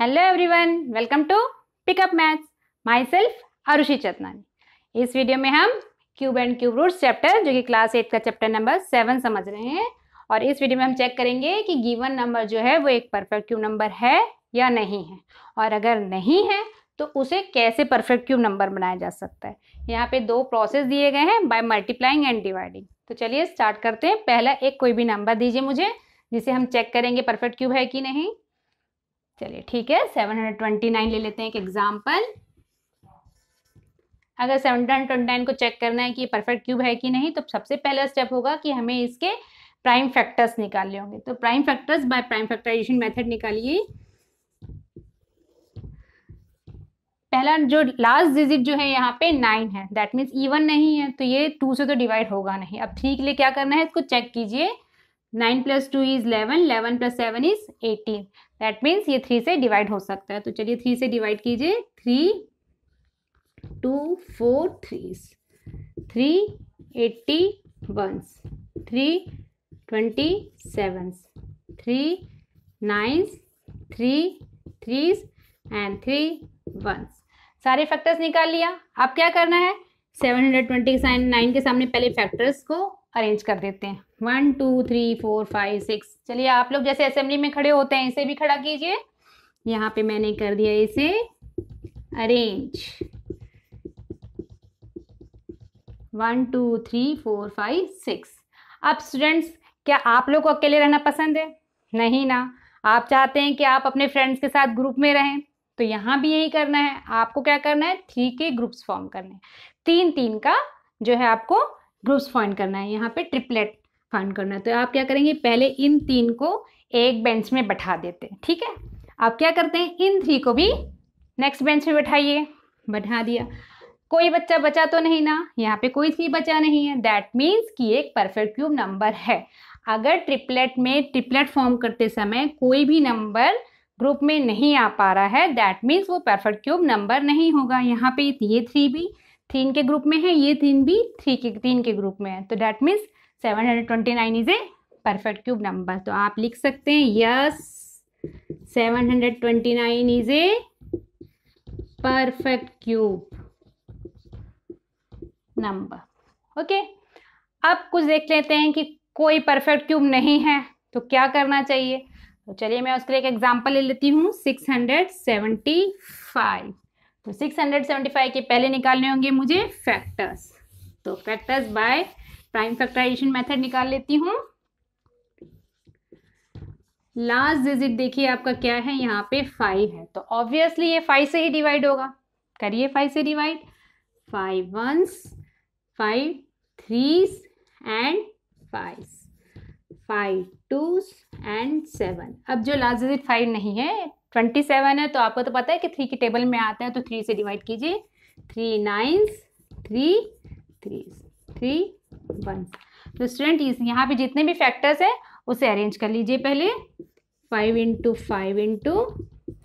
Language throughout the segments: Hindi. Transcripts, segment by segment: Hello everyone, welcome to pickup maths. Myself Arushi Chatnani. इस वीडियो में हम cube and cube roots chapter जो कि क्लास 8 का चैप्टर नंबर 7 समझ रहे हैं। और इस वीडियो में हम चेक करेंगे कि गिवन नंबर जो है वो एक परफेक्ट क्यूब नंबर है या नहीं है, और अगर नहीं है तो उसे कैसे परफेक्ट क्यूब नंबर बनाया जा सकता है। यहाँ पे दो प्रोसेस दिए गए हैं, बाय मल्टीप्लाइंग एंड डिवाइडिंग। तो चलिए स्टार्ट करते हैं। पहला एक कोई भी नंबर दीजिए मुझे जिसे हम चेक करेंगे परफेक्ट क्यूब है कि नहीं। चलिए ठीक है, 729 ले लेते हैं एक एग्जाम्पल। अगर 729 को चेक करना है कि परफेक्ट क्यूब है कि नहीं, तो सबसे पहला स्टेप होगा कि हमें इसके प्राइम फैक्टर्स निकालने होंगे। तो prime factors by prime factorisation method निकालिए। पहला जो लास्ट डिजिट जो है यहाँ पे 9 है, दैट मीन्स इवन नहीं है, तो ये 2 से तो डिवाइड होगा नहीं। अब 3 के लिए क्या करना है, इसको चेक कीजिए। 9 + 2 = 11, 11 + 7 = 18। दैट मीन्स ये 3 से डिवाइड हो सकता है। तो चलिए 3 से डिवाइड कीजिए। 3, 2, 4, 3s, 3 81s, 3 27s, 3 9s, 3 3s and 3 1s। सारे फैक्टर्स निकाल लिया। अब क्या करना है, 720 के साइन 9 के सामने पहले फैक्टर्स को अरेंज कर देते हैं। 1 2 3 4 5 6। चलिए आप लोग जैसे असेंबली में खड़े होते हैं इसे भी खड़ा कीजिए। यहाँ पे मैंने कर दिया इसे अरेंज। 1 2 3 4 5 6। अब स्टूडेंट्स, क्या आप लोग को अकेले रहना पसंद है? नहीं ना, आप चाहते हैं कि आप अपने फ्रेंड्स के साथ ग्रुप में रहें। तो यहाँ भी यही करना है, आपको क्या करना है, 3 के ग्रुप्स फॉर्म करने हैं। 3 3 का जो है आपको ग्रुप्स फाइंड करना है, यहाँ पे ट्रिपलेट फाइंड करना है। तो आप क्या करेंगे, पहले इन 3 को एक बेंच में बैठा देते हैं, ठीक है। आप क्या करते हैं, इन 3 को भी नेक्स्ट बेंच में बैठाइए। बैठा दिया। कोई बच्चा बचा तो नहीं ना, यहाँ पे कोई 3 बचा नहीं है। दैट मीन्स कि एक परफेक्ट क्यूब नंबर है। अगर ट्रिपलेट में ट्रिपलेट फॉर्म करते समय कोई भी नंबर ग्रुप में नहीं आ पा रहा है, दैट मीन्स वो परफेक्ट क्यूब नंबर नहीं होगा। यहाँ पे ये 3 भी 3 के ग्रुप में है, ये 3 भी 3 के ग्रुप में है। तो that means 729 is a perfect cube number. तो आप लिख सकते हैं, yes 729 is a perfect cube number. Okay, अब कुछ देख लेते हैं कि कोई परफेक्ट क्यूब नहीं है तो क्या करना चाहिए। तो चलिए मैं उसके लिए एक एग्जाम्पल ले लेती हूँ। 675। तो 675 के पहले निकालने होंगे मुझे फैक्टर्स। तो factors by prime factorisation method निकाल लेती हूँ। लास्ट डिजिट देखिए आपका क्या है, यहाँ पे 5 है, तो ऑब्वियसली ये 5 से ही डिवाइड होगा। करिए 5 से divide. 5 1s, 5 3s and 5s, 5 2s and 7। अब जो लास्ट डिजिट 5 नहीं है, 27 है, तो आपको तो पता है कि 3 की टेबल में आता है, तो 3 से डिवाइड कीजिए। 3 9s, 3 3s, 3 1। तो स्टूडेंट यहाँ पे जितने भी फैक्टर्स हैं उसे अरेंज कर लीजिए पहले। 5 × 5 ×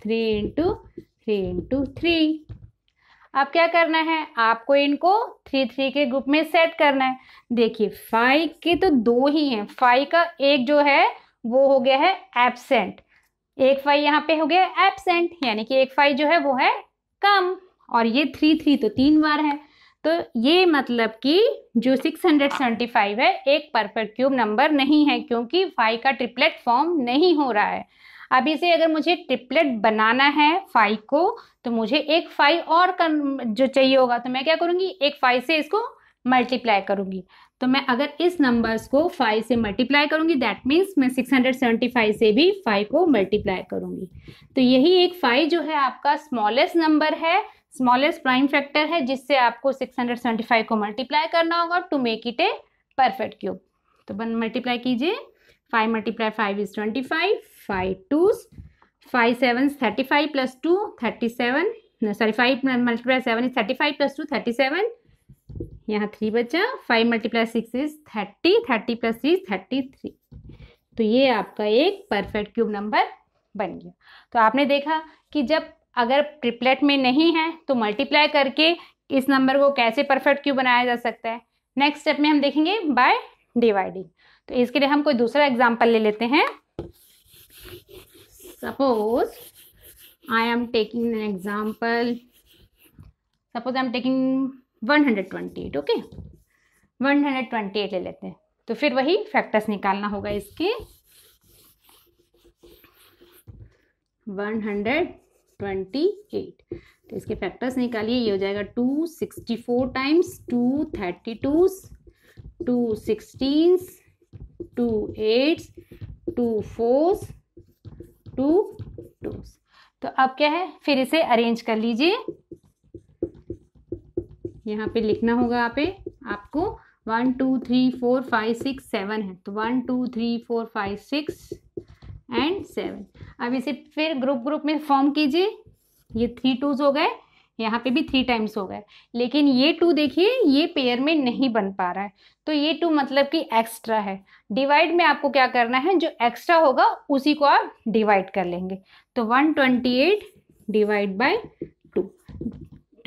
3 × 3 × 3। अब क्या करना है, आपको इनको 3 3 के ग्रुप में सेट करना है। देखिए 5 के तो 2 ही हैं, 5 का एक जो है वो हो गया है एब्सेंट। एक 5 यहाँ पे हो गया एब्सेंट, यानी कि एक 5 जो है वो है कम। और ये 3 3 तो 3 बार है। तो ये मतलब कि जो 675 है एक परफेक्ट क्यूब नंबर नहीं है, क्योंकि 5 का ट्रिपलेट फॉर्म नहीं हो रहा है। अब इसे अगर मुझे ट्रिपलेट बनाना है 5 को, तो मुझे एक 5 और जो चाहिए होगा, तो मैं क्या करूँगी, एक 5 से इसको मल्टीप्लाई करूँगी। तो मैं अगर इस नंबर्स को 5 से मल्टीप्लाई करूँगी, दैट मीन्स मैं 675 से भी 5 को मल्टीप्लाई करूँगी। तो यही एक 5 जो है आपका स्मॉलेस्ट नंबर है, स्मॉलेस्ट प्राइम फैक्टर है, जिससे आपको 675 को मल्टीप्लाई करना होगा to make it a perfect cube. तो बन मल्टीप्लाई कीजिए। 5 × 5 = 25, 5 2s, 5 7s 35 + 2 37, सॉरी 5 × 7 = 35 + 2 37, यहाँ 3 बचा। 5 × 6 = 30, 30 + 3 = 33। तो ये आपका एक परफेक्ट क्यूब नंबर बन गया। तो आपने देखा कि जब अगर ट्रिपलेट में नहीं है तो मल्टीप्लाई करके इस नंबर को कैसे परफेक्ट क्यूब बनाया जा सकता है। नेक्स्ट स्टेप में हम देखेंगे बाय डिवाइडिंग। तो इसके लिए हम कोई दूसरा एग्जाम्पल ले लेते हैं। Suppose I am taking an example. Suppose I am taking 128. Okay, 128 ले लेते हैं, तो फिर वही फैक्टर्स निकालना होगा इसके. 128, तो इसके फैक्टर्स निकालिए. ये हो जाएगा 264 times 232s, 216s, 2 8s, 2 4s, 2 2s. तो अब क्या है, फिर इसे अरेंज कर लीजिए. यहाँ पे लिखना होगा यहाँ पे आपको 1 2 3 4 5 6 7 है, तो 1 2 3 4 5 6 and 7. अब इसे फिर ग्रुप ग्रुप में फॉर्म कीजिए. ये 3 2s हो गए, यहाँ पे भी 3 टाइम्स हो गए, लेकिन ये 2 देखिए ये पेयर में नहीं बन पा रहा है, तो ये 2 मतलब कि एक्स्ट्रा है. डिवाइड में आपको क्या करना है, जो एक्स्ट्रा होगा उसी को आप डिवाइड कर लेंगे. तो 128 divide by 2.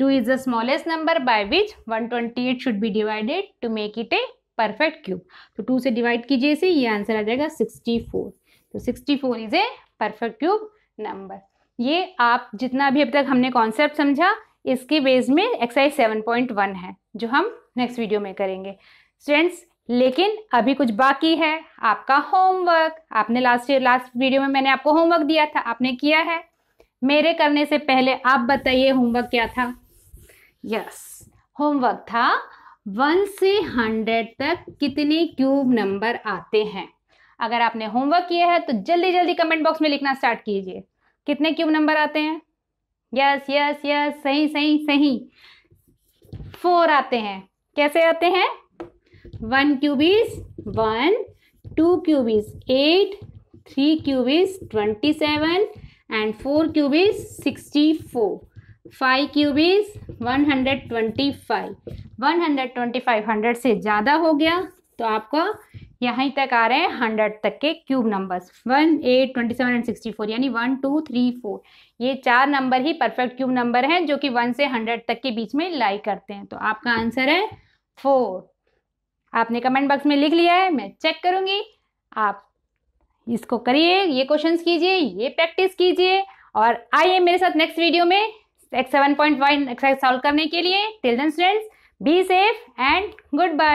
2 is the smallest number by which 128 should be divided to make it a perfect cube. तो 2 से डिवाइड कीजिए इसे, ये आंसर आ जाएगा 64. तो 64 is a perfect cube number. ये आप जितना भी अब तक हमने कॉन्सेप्ट समझा, इसके बेस में एक्सरसाइज 7.1 है जो हम नेक्स्ट वीडियो में करेंगे स्टूडेंट्स. लेकिन अभी कुछ बाकी है आपका होमवर्क. आपने लास्ट वीडियो में मैंने आपको होमवर्क दिया था, आपने किया है. मेरे करने से पहले आप बताइए होमवर्क क्या था. यस, होमवर्क था 1 से 100 तक कितने क्यूब नंबर आते हैं. अगर आपने होमवर्क किया है तो जल्दी जल्दी कमेंट बॉक्स में लिखना स्टार्ट कीजिए कितने क्यूब नंबर आते हैं. यस यस यस, सही सही सही, 4 आते हैं. कैसे आते हैं, 1 cube is 1, 2 cube is 8, 3 cube is 27 and 4 cube is 64, 5 cube is 125. 125 100 से ज़्यादा हो गया, तो आपका यहाँ तक आ रहे हैं 100 तक के क्यूब नंबर्स. 1 8 27 एंड 64, यानी 1 2 3 4, ये 4 नंबर ही परफेक्ट क्यूब नंबर हैं जो कि 1 से 100 तक के बीच में लाई करते हैं. तो आपका आंसर है 4. आपने कमेंट बॉक्स में लिख लिया है, मैं चेक करूँगी. आप इसको करिए, ये क्वेश्चंस कीजिए, ये प्रैक्टिस कीजिए, और आइए मेरे साथ नेक्स्ट वीडियो में एक्सरसाइज 7.1 एक्सरसाइज सॉल्व करने के लिए. Till then students, be safe and good bye.